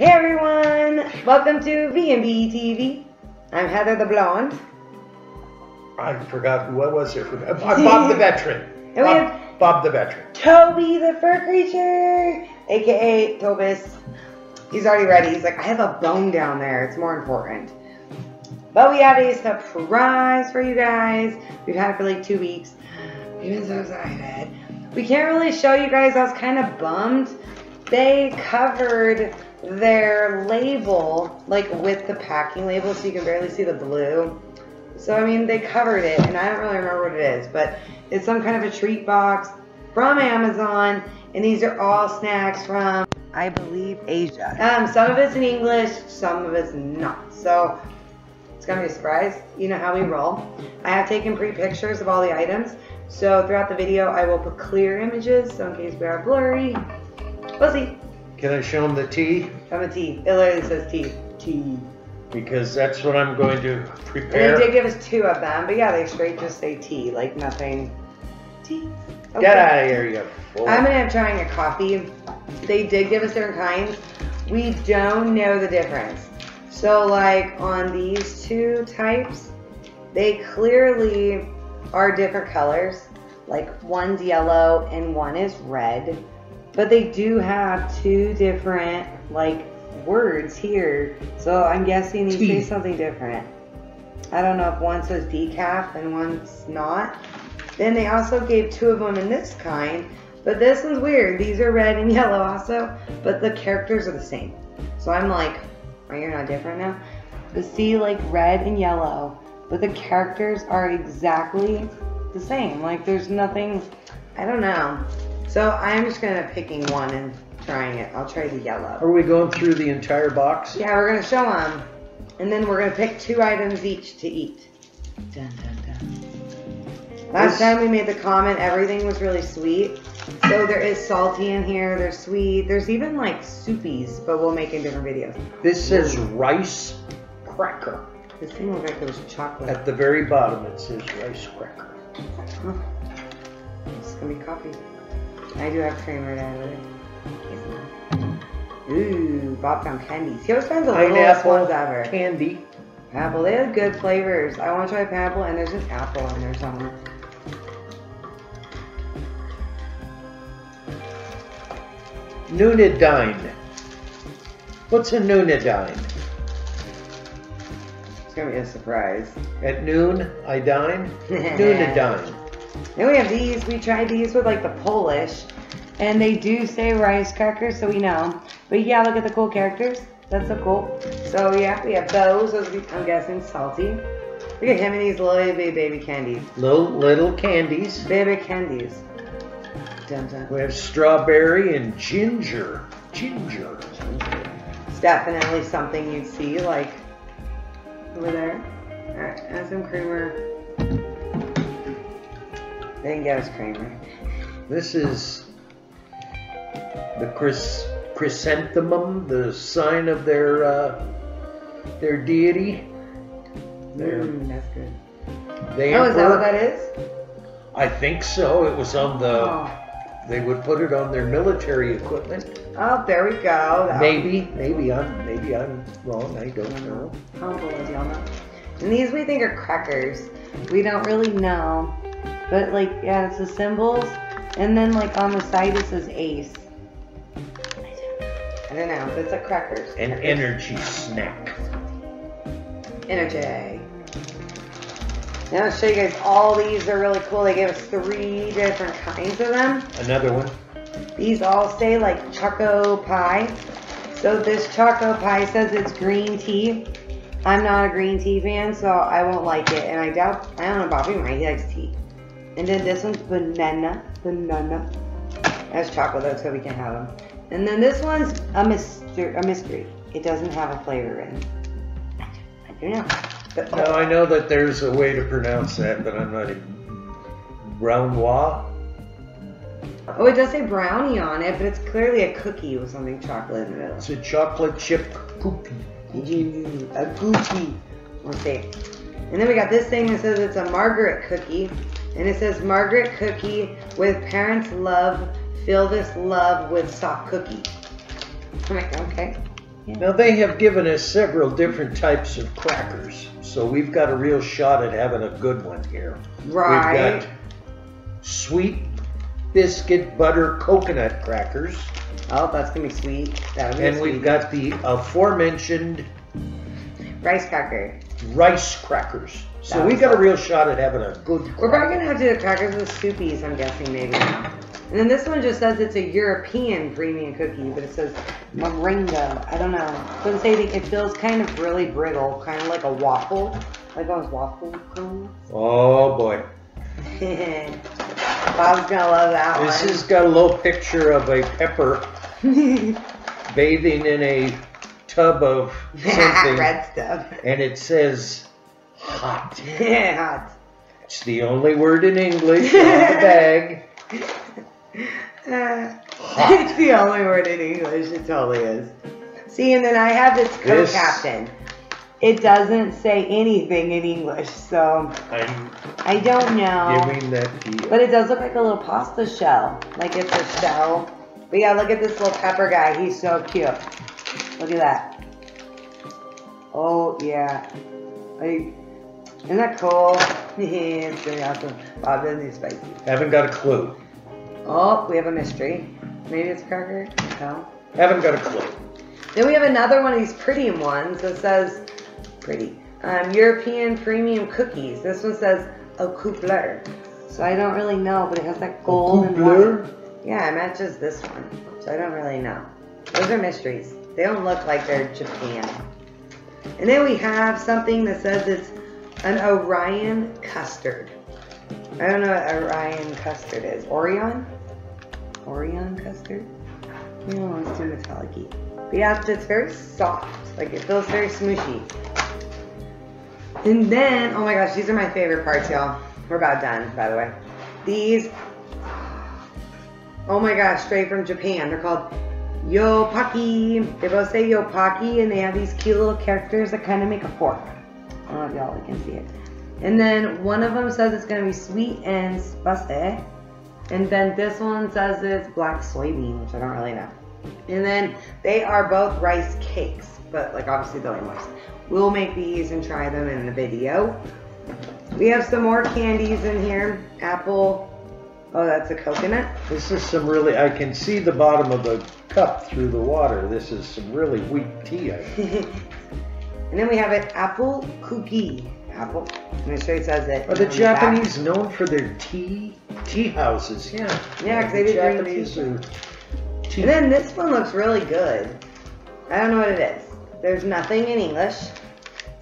Hey everyone! Welcome to V&B TV. I'm Heather the Blonde. I forgot, what was it? Bob the Veteran. And we have Bob the Veteran. Toby the Fur Creature, aka Tobis. He's already ready. He's like, I have a bone down there. It's more important. But we have a surprise for you guys. We've had it for like 2 weeks. We've been so excited. We can't really show you guys. I was kind of bummed. They covered their label, like with the packing label, so you can barely see the blue. So I mean, they covered it, and I don't really remember what it is, but it's some kind of a treat box from Amazon, and these are all snacks from, I believe, Asia. Some of it's in English, some of it's not. So it's gonna be a surprise. You know how we roll. I have taken pre-pictures of all the items, so throughout the video, I will put clear images, so in case we are blurry, we'll see. Can I show them the tea? Show them the tea. It literally says tea. Tea. Because that's what I'm going to prepare. And they did give us 2 of them, but yeah, they straight just say tea, like nothing. Tea. Okay. Get out of here, you fool. I'm going to be trying a coffee. They did give us different kinds. We don't know the difference. So, like, on these 2 types, they clearly are different colors. Like, one's yellow and one is red. But they do have 2 different, like, words here. So I'm guessing these say something different. I don't know if one says decaf and one's not. Then they also gave 2 of them in this kind. But this one's weird. These are red and yellow also. But the characters are the same. So I'm like, oh, you're not different now? But see, like, red and yellow. But the characters are exactly the same. Like, there's nothing, I don't know. So I'm just going to picking one and trying it. I'll try the yellow. Are we going through the entire box? Yeah, we're going to show them. And then we're going to pick 2 items each to eat. Dun, dun, dun. Last time we made the comment, everything was really sweet. So there is salty in here. There's sweet. There's even like soupies, but we'll make in different videos. This says rice cracker. This thing looks like there was chocolate. At the very bottom it says rice cracker. Huh. This is going to be coffee. I do have creamer to add with it. Ooh, Bob found candy. See, I was finding the littlest ones ever. Candy. Apple. They have good flavors. I want to try pineapple, and there's an apple in there somewhere. Noonadine. What's a noonadine? It's going to be a surprise. At noon, I dine? Noonadine. Then we have these. We tried these with like the Polish, and they do say rice crackers, so we know. But yeah, look at the cool characters. That's so cool. So yeah, we have those. Those are, I'm guessing, salty. Look at him and these little baby candies. Little candies. Baby candies. Dum -dum. We have strawberry and ginger. Ginger. It's definitely something you'd see like over there. All right, add some creamer. They didn't get us creamer. This is the chrysanthemum, the sign of their deity. That's good. The emperor, is that what that is? I think so. It was on the. Oh. They would put it on their military equipment. Oh, there we go. That maybe I'm wrong. I don't know. How cool is Yama? And these we think are crackers. We don't really know. But, like, yeah, it's the symbols. And then, like, on the side, it says ace. I don't know. It's a crackers. An energy snack. Energy. Now I'll show you guys all these. They're really cool. They gave us 3 different kinds of them. Another one. These all say, like, choco pie. So this choco pie says it's green tea. I'm not a green tea fan, so I won't like it. And I don't know, Bobby might. He likes tea. And then this one's banana. That's chocolate though, so we can have them. And then this one's a mystery. It doesn't have a flavor written. I don't know. But, no, I know that there's a way to pronounce that, but I'm not even. Brownois? Oh, it does say brownie on it, but it's clearly a cookie with something chocolate in the middle. It's a chocolate chip cookie. A cookie. We'll see. And then we got this thing that says it's a Margaret cookie. And it says, Margaret cookie with parents' love, fill this love with soft cookie. I'm like, okay. Yeah. Now they have given us several different types of crackers, so we've got a real shot at having a good one here. Right. We've got sweet biscuit butter coconut crackers. Oh, that's gonna be sweet. And we've got the aforementioned rice crackers. So we got a real shot at having a good cracker. We're probably gonna have to do crackers with soupies, I'm guessing, maybe. And then this one just says it's a European premium cookie, but it says moringa. I don't know. It doesn't say anything. It feels kind of really brittle, kind of like a waffle, like those waffle cones. Oh boy. Bob's gonna love that one. This has got a little picture of a pepper bathing in a tub of something. Red stuff. And it says hot. Yeah, hot. It's the only word in English on the bag. It's the only word in English. It totally is. See, and then I have this co-captain. It doesn't say anything in English, so I don't know. Giving that deal. But it does look like a little pasta shell, like it's a shell. But yeah, look at this little pepper guy. He's so cute. Look at that. Oh yeah. Like, isn't that cool? It's pretty awesome. Bob doesn't need spicy. Haven't got a clue. Oh, we have a mystery. Maybe it's a cracker? No. Haven't got a clue. Then we have another one of these pretty ones that says, European premium cookies. This one says a coupleur. So I don't really know, but it has that gold and blue. Yeah, it matches this one. So I don't really know. Those are mysteries. They don't look like they're Japan. And then we have something that says it's an Orion custard. I don't know what Orion custard is. Orion? Orion custard? You know, it's too metallic-y. But yeah, it's very soft. Like, it feels very smooshy. And then, oh my gosh, these are my favorite parts, y'all. We're about done, by the way. These, oh my gosh, straight from Japan. They're called Yopokki. They both say Yopokki, and they have these cute little characters that kind of make a fork. I don't know if y'all can see it. And then one of them says it's going to be sweet and spicy. And then this one says it's black soybean, which I don't really know. And then they are both rice cakes, but like obviously they'll be moist. We'll make these and try them in the video. We have some more candies in here. Apple. Oh, that's a coconut. This is some really, I can see the bottom of the cup through the water. This is some really weak tea, I think. And then we have an apple cookie. Apple. And it sure says it. Are the Japanese known for their tea houses? Yeah. Yeah, because they do Japanese drink tea. And then this one looks really good. I don't know what it is. There's nothing in English,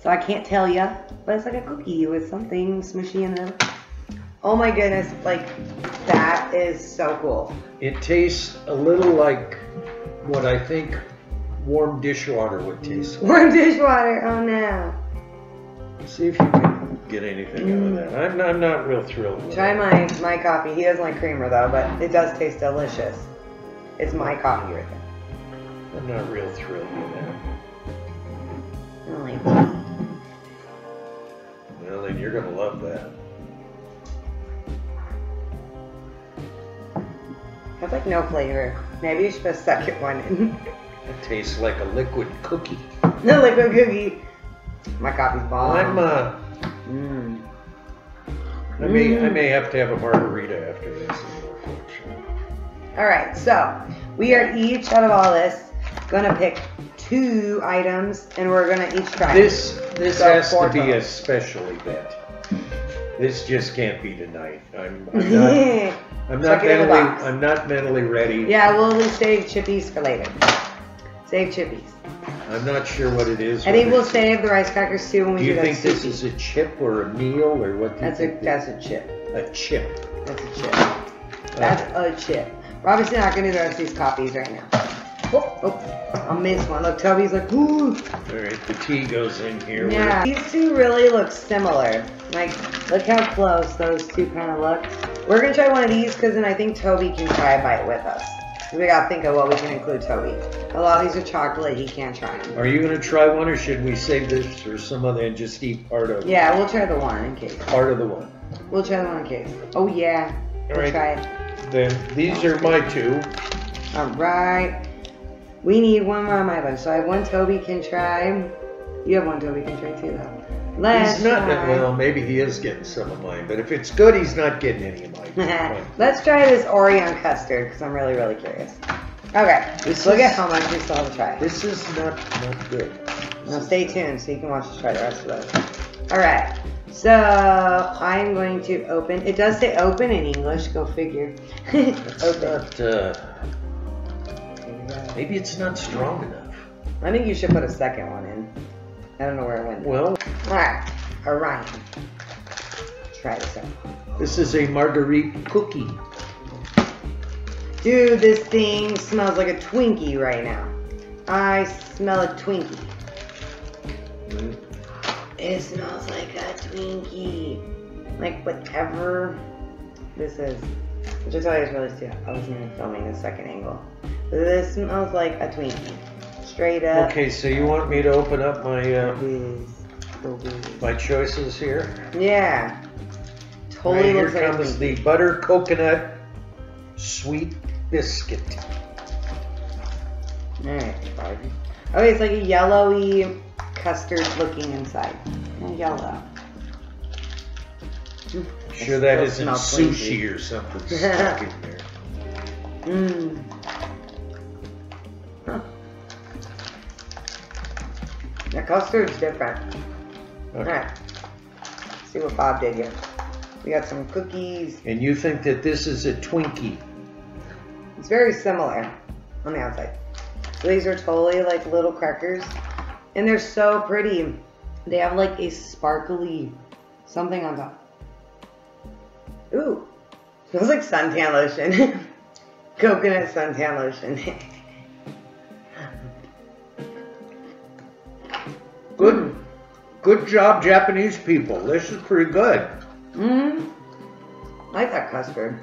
so I can't tell you. But it's like a cookie with something smushy in it. Oh my goodness! Like that is so cool. It tastes a little like what I think warm dishwater would taste like. Warm dishwater. Oh no. See if you can get anything out of that. I'm not real thrilled with Try that. my coffee. He doesn't like creamer though, but it does taste delicious. It's my coffee right there. I'm not real thrilled with that. I don't like that. Well, then you're going to love that. That's like no flavor. Maybe you should put a second one in. It tastes like a liquid cookie. No liquid cookie. My coffee's bomb. I may have to have a margarita after this. Alright, so we are each, out of all this, going to pick two items and we're going to each try This has to be a special event. This just can't be tonight. I'm not mentally ready. Yeah, we'll save chippies for later. Save chippies. I'm not sure what it is. I think we'll save the rice crackers too when we do that. Do you think this is a chip or a meal or what? That's a chip. A chip. That's a chip. That's a chip. We're obviously not gonna do the rest of these coffees right now. Oh, I missed one. Look, Toby's like, ooh. All right, the tea goes in here. Yeah, these two really look similar. Like, look how close those two kind of look. We're gonna try one of these because then I think Toby can try a bite with us. We gotta think of what we can include, Toby. A lot of these are chocolate, he can't try them. Are you gonna try one or should we save this for some other and just eat part of it? Yeah, we'll try the one in case. Part of the one. We'll try the one in case. Oh yeah, we'll try it. Then these are my two. All right. We need one more on my list. So I have one Toby can try. You have one Toby can try too, though. He's not, well, maybe he is getting some of mine, but if it's good, he's not getting any of mine. Let's try this Orion custard, because I'm really, really curious. Okay, look at how much we still have to try. This is not good. Now stay tuned so you can watch us try the rest of those. Alright, so I'm going to open. It does say open in English, go figure. Maybe it's not strong enough. I think you should put a second one in. I don't know where it went. Well. Alright, Orion. Try this out. This is a marguerite cookie. Dude, this thing smells like a Twinkie right now. I smell a Twinkie. It smells like a Twinkie. Like whatever this is. Which I totally just realized too. I wasn't even filming the second angle. This smells like a Twinkie. Straight up. Okay, so you want me to open up my my choices here? Yeah. Totally looks like a Twinkie. Here comes the butter coconut sweet biscuit. Alright, oh, it's like a yellowy custard looking inside. Yellow. I'm sure that isn't sushi or something stuck in there. Huh. The custard's different. Okay. All right. Let's see what Bob did here. We got some cookies. And you think that this is a Twinkie? It's very similar on the outside. So these are totally like little crackers, and they're so pretty. They have like a sparkly something on top. Ooh, smells like suntan lotion. Coconut suntan lotion. Good job, Japanese people. This is pretty good. I like that custard.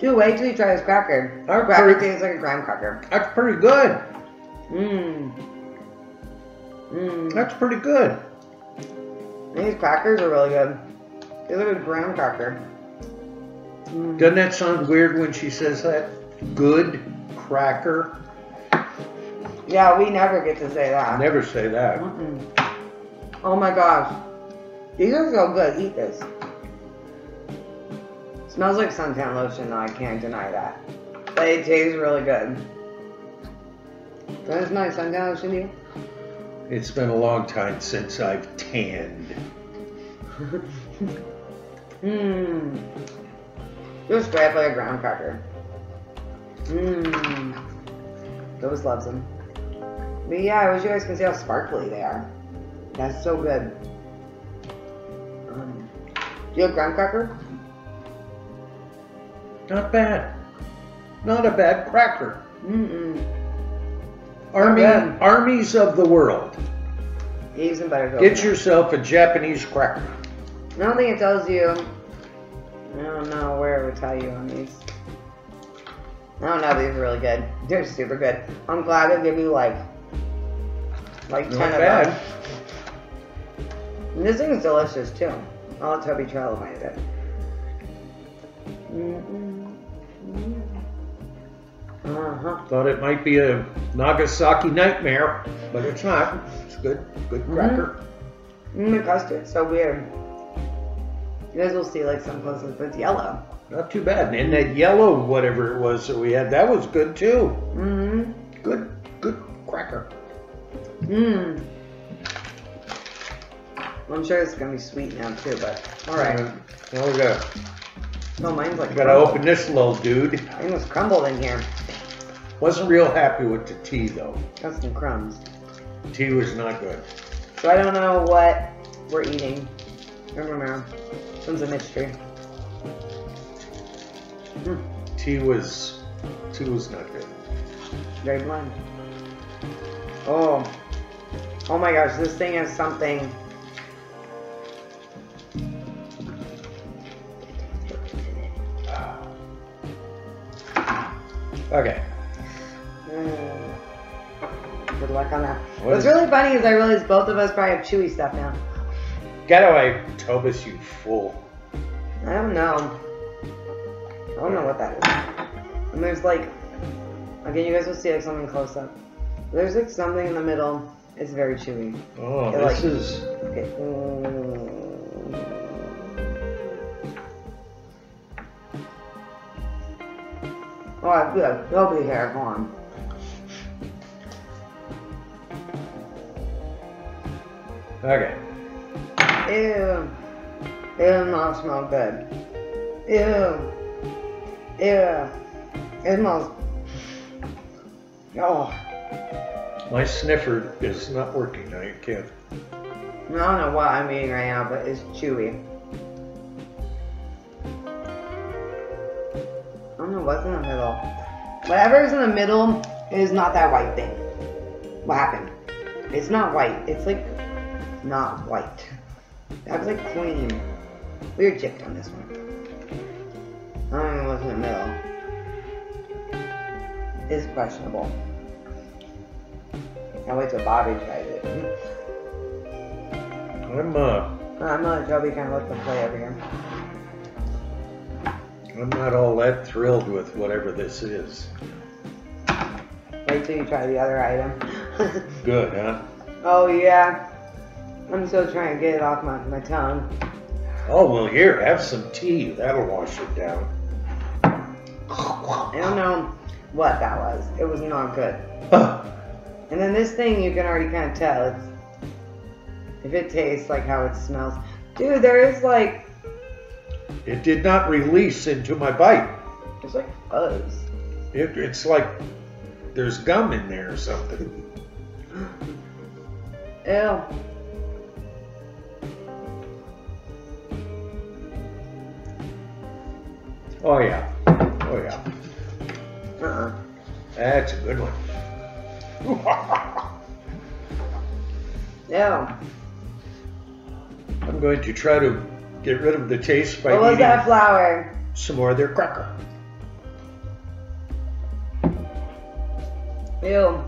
Dude, wait till you try this cracker. Our cracker tastes like a graham cracker. That's pretty good. That's pretty good. These crackers are really good. They look like a graham cracker. Doesn't that sound weird when she says that? Good cracker. Yeah, we never get to say that. Never say that. Oh my gosh. These are so good. Eat this. Smells like suntan lotion, though. I can't deny that. But it tastes really good. Does my suntan lotion to you? It's been a long time since I've tanned. Just straight up like a graham cracker. Those loves them. But yeah, I wish you guys could see how sparkly they are. That's so good. Do you have graham cracker? Not bad. Not a bad cracker. Armies of the world. Even better. Get yourself a Japanese cracker. I don't think it tells you. I don't know where it would tell you on these. I don't know, these are really good. They're super good. I'm glad they give you like 10 of them. And this thing is delicious too. I'll let Toby try a little bite of it. Thought it might be a Nagasaki nightmare, but it's not. It's good. Good cracker. The custard's so weird. You guys will see like some close-ups, but it's yellow. Not too bad. And that yellow whatever it was that we had, that was good too. Good cracker. I'm sure it's gonna be sweet now too, but alright. Now we go. No, mine's like gotta open this little dude. Mine was crumbled in here. Wasn't real happy with the tea though. Got some crumbs. Tea was not good. So I don't know what we're eating. I don't know. It's a mystery. Tea was not good. Very bland. Oh my gosh, this thing has something. Okay. Good luck on that. What's really funny is I realize both of us probably have chewy stuff now. Get away, Tobus, you fool. I don't know. I don't know what that is. And there's like Okay, you guys will see like something close up. There's like something in the middle. It's very chewy. Oh, it, this like, is. Okay. Oh, good. They'll be here. Come on. Okay. Ew. It'll not smell good. Ew. Ew. It smells. Oh. My sniffer is not working now, you can't. I don't know what I'm eating right now, but it's chewy. I don't know what's in the middle. Whatever's in the middle is not that white thing. What happened? It's not white. It's like not white. That was like clean. Weird chipped on this one. I don't know what's in the middle. It's questionable. I wait till Bobby tries it. I'm Toby kind of lets them play over here. I'm not all that thrilled with whatever this is. Wait till you try the other item. Good, huh? Oh yeah. I'm still trying to get it off my tongue. Oh well, here, have some tea. That'll wash it down. I don't know what that was. It was not good. And then this thing, you can already kind of tell it's, if it tastes like how it smells. Dude, there is like... It did not release into my bite. It's like fuzz. It's like there's gum in there or something. Ew. Oh yeah. Oh yeah. Uh-uh. That's a good one. Yeah. I'm going to try to get rid of the taste by eating that flour? Some more of their cracker. Ew.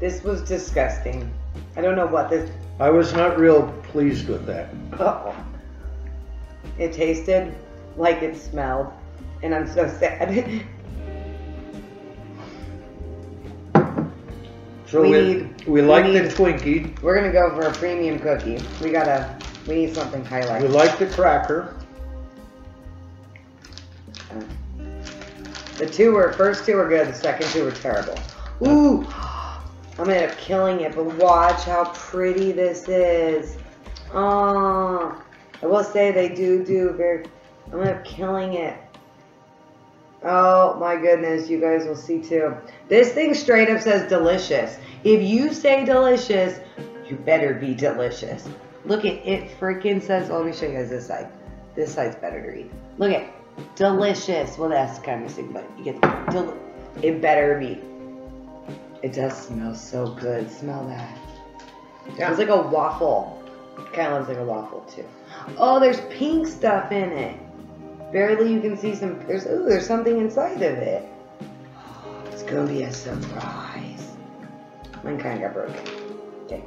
This was disgusting. I don't know what this... I was not real pleased with that. Uh-oh. It tasted like it smelled, and I'm so sad. So we need the Twinkie. We're gonna go for a premium cookie. We need something highlight. We like the cracker. The first two were good. The second two were terrible. Ooh, I'm gonna end up killing it. But watch how pretty this is. Oh, I will say they do very. I'm gonna end up killing it. Oh my goodness, you guys will see too. This thing straight up says delicious. If you say delicious, you better be delicious. Look at it, freaking says, well, let me show you guys this side. This side's better to read. Look at delicious. Well, that's kind of sick, but you get it better be. It does smell so good. Smell that. Yeah. It's like a waffle. It kind of looks like a waffle too. Oh, there's pink stuff in it. Barely you can see some, there's something inside of it. It's gonna be a surprise. Mine kinda got broken. Okay.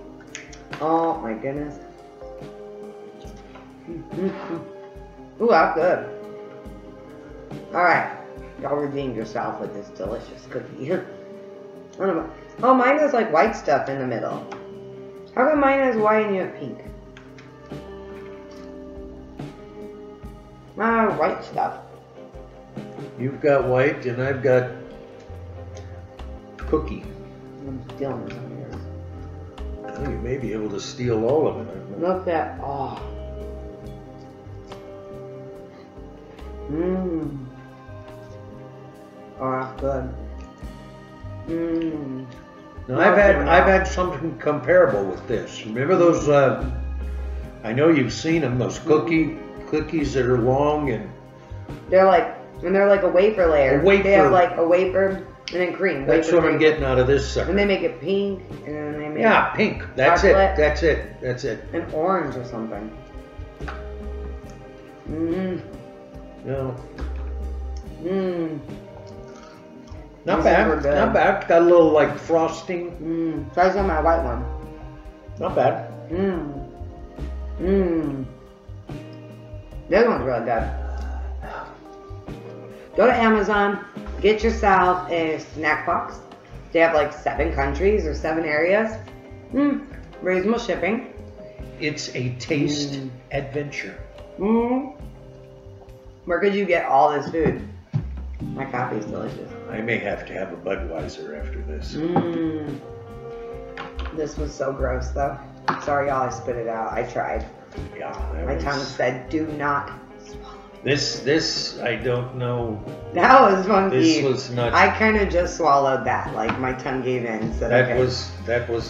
Oh my goodness. Ooh, that's good. Alright. Y'all redeemed yourself with this delicious cookie. Oh, mine has like white stuff in the middle. How come mine has white and you have pink? My white stuff. You've got white and I've got cookie. I'm stealing some of yours. Well, you may be able to steal all of it. Look at all. Mmm. Oh, that's good. Mmm. Now I've had something comparable with this. Remember those? I know you've seen them. Those cookies that are long and they're like a wafer layer. A wafer. They have like a wafer and then cream. That's what I'm getting out of this sucker. And they make it pink, and then they make it pink. That's it. That's it. That's it. And orange or something. Mmm. No. Mmm. Not bad. Not bad. Got a little like frosting. Mmm. Try some of my white one. Not bad. Mmm. Mmm. This one's really good. Go to Amazon, Get yourself a snack box. They have like 7 countries or 7 areas. Reasonable shipping. It's a taste adventure. Where could you get all this food? My coffee is delicious. I may have to have a Budweiser after this. This was so gross though. Sorry y'all, I spit it out. I tried. Yeah, my tongue said do not swallow. This I don't know. That was funky. This was nuts. I kind of just swallowed that, like my tongue gave in. So that was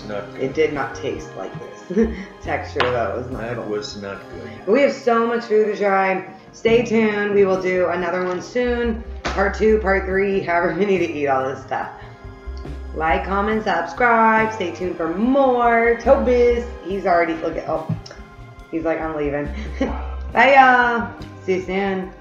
not good. It did not taste like this. Texture though was not good. That was not good. But we have so much food to try. Stay tuned. We will do another one soon. Part 2, part 3, however many to eat all this stuff. Like, comment, subscribe. Stay tuned for more. Toby, he's already looking. Oh, he's like, I'm leaving. Bye y'all. See you soon.